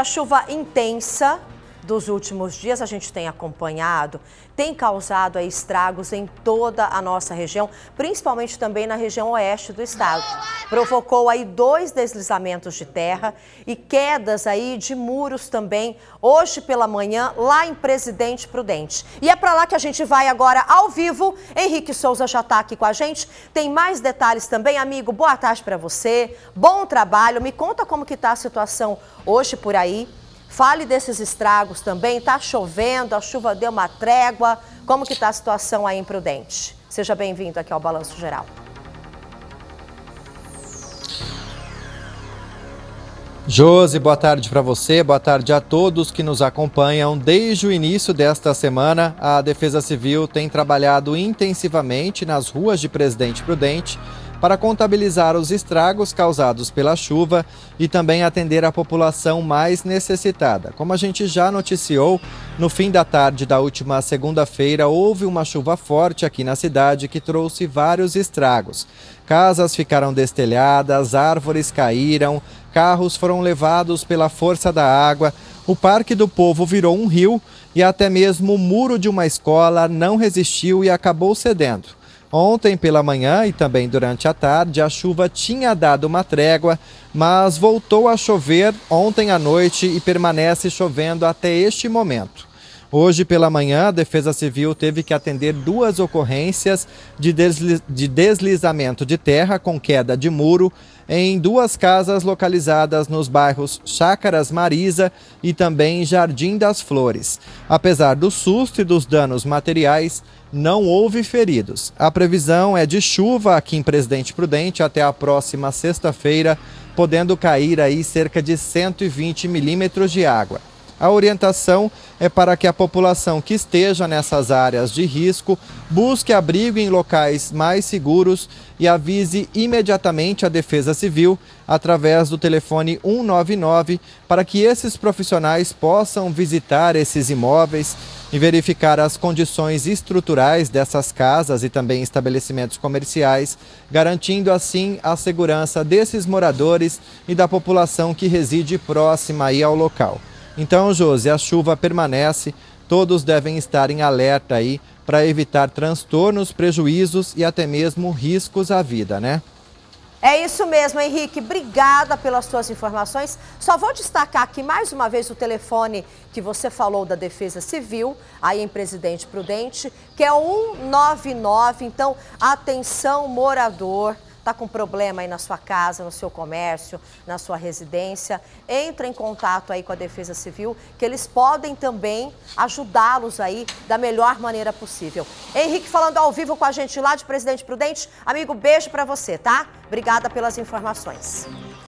A chuva intensa dos últimos dias, a gente tem acompanhado, tem causado aí estragos em toda a nossa região, principalmente também na região oeste do estado. Provocou aí 2 deslizamentos de terra e quedas aí de muros também, hoje pela manhã, lá em Presidente Prudente. E é para lá que a gente vai agora ao vivo. Henrique Souza já está aqui com a gente, tem mais detalhes também. Amigo, boa tarde para você, bom trabalho. Me conta como que está a situação hoje por aí. Fale desses estragos também. Está chovendo, a chuva deu uma trégua. Como que está a situação aí em Prudente? Seja bem-vindo aqui ao Balanço Geral. Josi, boa tarde para você, boa tarde a todos que nos acompanham. Desde o início desta semana, a Defesa Civil tem trabalhado intensivamente nas ruas de Presidente Prudente para contabilizar os estragos causados pela chuva e também atender a população mais necessitada. Como a gente já noticiou, no fim da tarde da última segunda-feira, houve uma chuva forte aqui na cidade que trouxe vários estragos. Casas ficaram destelhadas, árvores caíram, carros foram levados pela força da água, o Parque do Povo virou um rio e até mesmo o muro de uma escola não resistiu e acabou cedendo. Ontem pela manhã e também durante a tarde, a chuva tinha dado uma trégua, mas voltou a chover ontem à noite e permanece chovendo até este momento. Hoje pela manhã, a Defesa Civil teve que atender 2 ocorrências de deslizamento de terra com queda de muro em 2 casas localizadas nos bairros Chácaras Marisa e também Jardim das Flores. Apesar do susto e dos danos materiais, não houve feridos. A previsão é de chuva aqui em Presidente Prudente até a próxima sexta-feira, podendo cair aí cerca de 120 milímetros de água. A orientação é para que a população que esteja nessas áreas de risco busque abrigo em locais mais seguros e avise imediatamente a Defesa Civil através do telefone 199 para que esses profissionais possam visitar esses imóveis e verificar as condições estruturais dessas casas e também estabelecimentos comerciais, garantindo assim a segurança desses moradores e da população que reside próxima aí ao local. Então, Josi, a chuva permanece, todos devem estar em alerta aí para evitar transtornos, prejuízos e até mesmo riscos à vida, né? É isso mesmo, Henrique. Obrigada pelas suas informações. Só vou destacar aqui mais uma vez o telefone que você falou da Defesa Civil, aí em Presidente Prudente, que é 199. Então, atenção, morador. Está com problema aí na sua casa, no seu comércio, na sua residência, entra em contato aí com a Defesa Civil, que eles podem também ajudá-los aí da melhor maneira possível. Henrique falando ao vivo com a gente lá de Presidente Prudente. Amigo, beijo para você, tá? Obrigada pelas informações.